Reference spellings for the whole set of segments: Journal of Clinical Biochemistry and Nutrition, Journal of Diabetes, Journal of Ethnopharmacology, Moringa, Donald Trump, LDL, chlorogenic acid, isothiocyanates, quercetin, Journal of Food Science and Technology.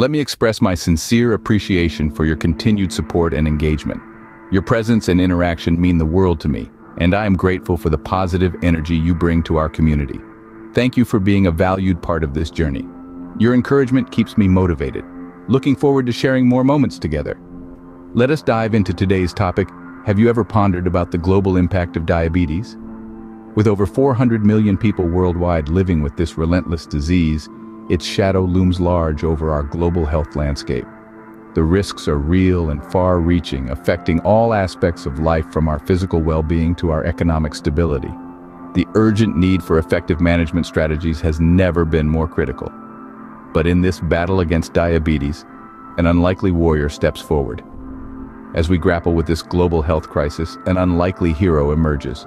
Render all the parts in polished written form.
Let me express my sincere appreciation for your continued support and engagement. Your presence and interaction mean the world to me, and I am grateful for the positive energy you bring to our community. Thank you for being a valued part of this journey. Your encouragement keeps me motivated. Looking forward to sharing more moments together. Let us dive into today's topic. Have you ever pondered about the global impact of diabetes? With over 400 million people worldwide living with this relentless disease, its shadow looms large over our global health landscape. The risks are real and far-reaching, affecting all aspects of life from our physical well-being to our economic stability. The urgent need for effective management strategies has never been more critical. But in this battle against diabetes, an unlikely warrior steps forward. As we grapple with this global health crisis, an unlikely hero emerges: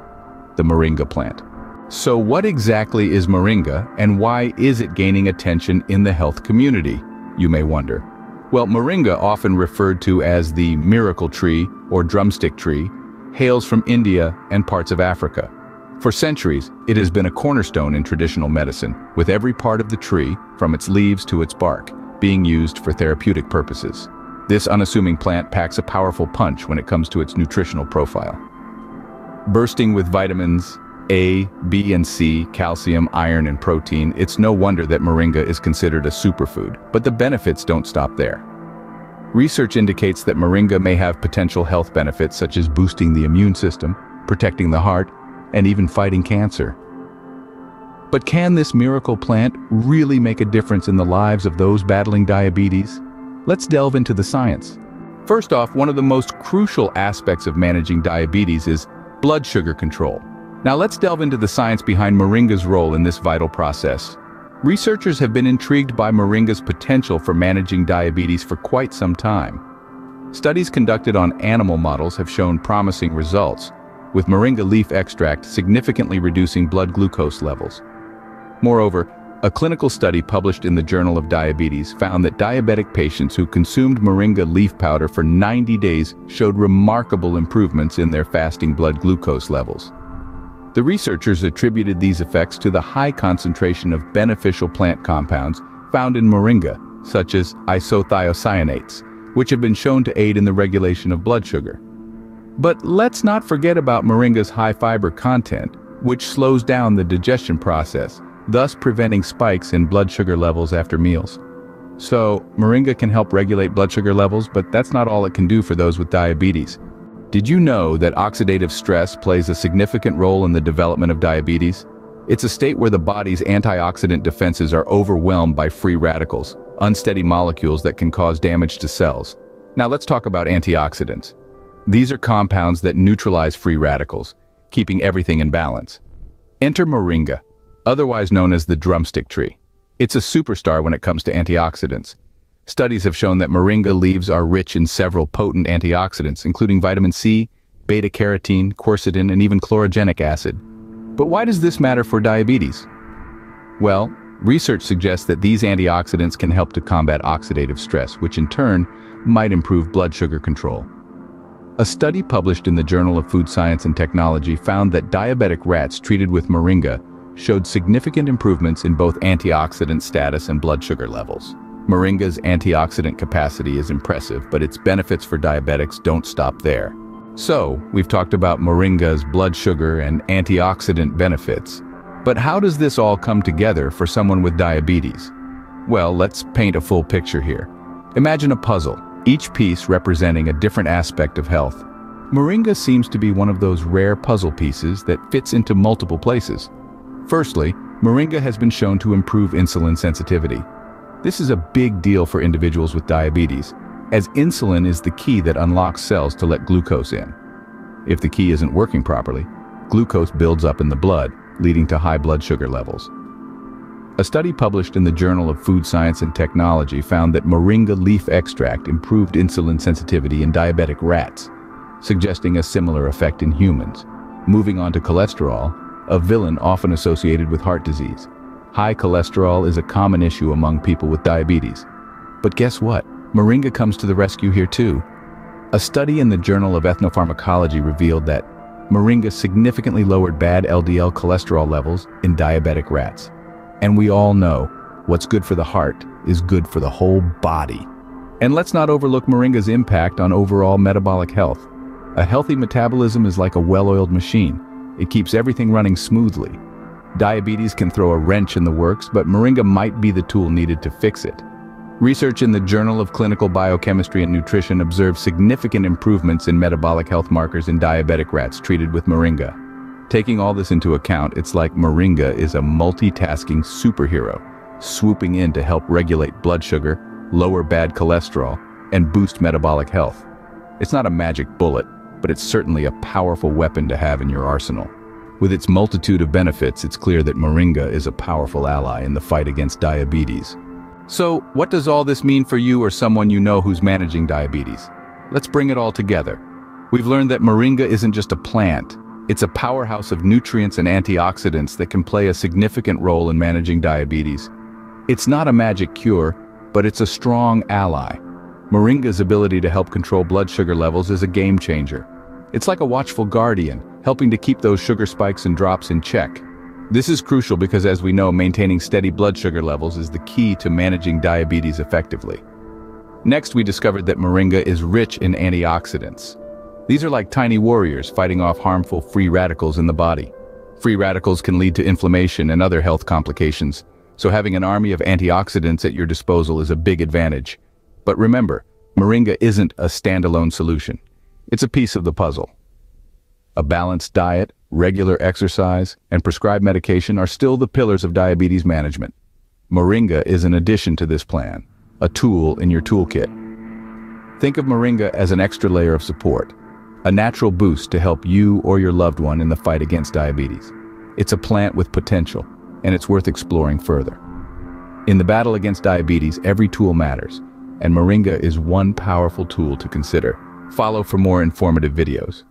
the Moringa plant. So what exactly is Moringa, and why is it gaining attention in the health community, you may wonder? Well, Moringa, often referred to as the miracle tree or drumstick tree, hails from India and parts of Africa. For centuries, it has been a cornerstone in traditional medicine, with every part of the tree, from its leaves to its bark, being used for therapeutic purposes. This unassuming plant packs a powerful punch when it comes to its nutritional profile. Bursting with vitamins A, B, and C, calcium, iron, and protein, it's no wonder that Moringa is considered a superfood. But the benefits don't stop there. Research indicates that Moringa may have potential health benefits such as boosting the immune system, protecting the heart, and even fighting cancer. But can this miracle plant really make a difference in the lives of those battling diabetes? Let's delve into the science. First off, one of the most crucial aspects of managing diabetes is blood sugar control. Now let's delve into the science behind Moringa's role in this vital process. Researchers have been intrigued by Moringa's potential for managing diabetes for quite some time. Studies conducted on animal models have shown promising results, with Moringa leaf extract significantly reducing blood glucose levels. Moreover, a clinical study published in the Journal of Diabetes found that diabetic patients who consumed Moringa leaf powder for 90 days showed remarkable improvements in their fasting blood glucose levels. The researchers attributed these effects to the high concentration of beneficial plant compounds found in Moringa, such as isothiocyanates, which have been shown to aid in the regulation of blood sugar. But let's not forget about Moringa's high fiber content, which slows down the digestion process, thus preventing spikes in blood sugar levels after meals. So, Moringa can help regulate blood sugar levels, but that's not all it can do for those with diabetes. Did you know that oxidative stress plays a significant role in the development of diabetes? It's a state where the body's antioxidant defenses are overwhelmed by free radicals, unsteady molecules that can cause damage to cells. Now let's talk about antioxidants. These are compounds that neutralize free radicals, keeping everything in balance. Enter Moringa, otherwise known as the drumstick tree. It's a superstar when it comes to antioxidants. Studies have shown that Moringa leaves are rich in several potent antioxidants, including vitamin C, beta-carotene, quercetin, and even chlorogenic acid. But why does this matter for diabetes? Well, research suggests that these antioxidants can help to combat oxidative stress, which in turn might improve blood sugar control. A study published in the Journal of Food Science and Technology found that diabetic rats treated with Moringa showed significant improvements in both antioxidant status and blood sugar levels. Moringa's antioxidant capacity is impressive, but its benefits for diabetics don't stop there. So, we've talked about Moringa's blood sugar and antioxidant benefits. But how does this all come together for someone with diabetes? Well, let's paint a full picture here. Imagine a puzzle, each piece representing a different aspect of health. Moringa seems to be one of those rare puzzle pieces that fits into multiple places. Firstly, Moringa has been shown to improve insulin sensitivity. This is a big deal for individuals with diabetes, as insulin is the key that unlocks cells to let glucose in. If the key isn't working properly, glucose builds up in the blood, leading to high blood sugar levels. A study published in the Journal of Food Science and Technology found that Moringa leaf extract improved insulin sensitivity in diabetic rats, suggesting a similar effect in humans. Moving on to cholesterol, a villain often associated with heart disease. High cholesterol is a common issue among people with diabetes. But guess what? Moringa comes to the rescue here too. A study in the Journal of Ethnopharmacology revealed that Moringa significantly lowered bad LDL cholesterol levels in diabetic rats. And we all know, What's good for the heart is good for the whole body. And let's not overlook Moringa's impact on overall metabolic health. A healthy metabolism is like a well-oiled machine. It keeps everything running smoothly. Diabetes can throw a wrench in the works, but Moringa might be the tool needed to fix it. Research in the Journal of Clinical Biochemistry and Nutrition observed significant improvements in metabolic health markers in diabetic rats treated with Moringa. Taking all this into account, it's like Moringa is a multitasking superhero, swooping in to help regulate blood sugar, lower bad cholesterol, and boost metabolic health. It's not a magic bullet, but it's certainly a powerful weapon to have in your arsenal. With its multitude of benefits, it's clear that Moringa is a powerful ally in the fight against diabetes. So, what does all this mean for you or someone you know who's managing diabetes? Let's bring it all together. We've learned that Moringa isn't just a plant, it's a powerhouse of nutrients and antioxidants that can play a significant role in managing diabetes. It's not a magic cure, but it's a strong ally. Moringa's ability to help control blood sugar levels is a game changer. It's like a watchful guardian, helping to keep those sugar spikes and drops in check. This is crucial because, as we know, maintaining steady blood sugar levels is the key to managing diabetes effectively. Next, we discovered that Moringa is rich in antioxidants. These are like tiny warriors fighting off harmful free radicals in the body. Free radicals can lead to inflammation and other health complications, so having an army of antioxidants at your disposal is a big advantage. But remember, Moringa isn't a standalone solution. It's a piece of the puzzle. A balanced diet, regular exercise, and prescribed medication are still the pillars of diabetes management. Moringa is an addition to this plan, a tool in your toolkit. Think of Moringa as an extra layer of support, a natural boost to help you or your loved one in the fight against diabetes. It's a plant with potential, and it's worth exploring further. In the battle against diabetes, every tool matters, and Moringa is one powerful tool to consider. Follow for more informative videos.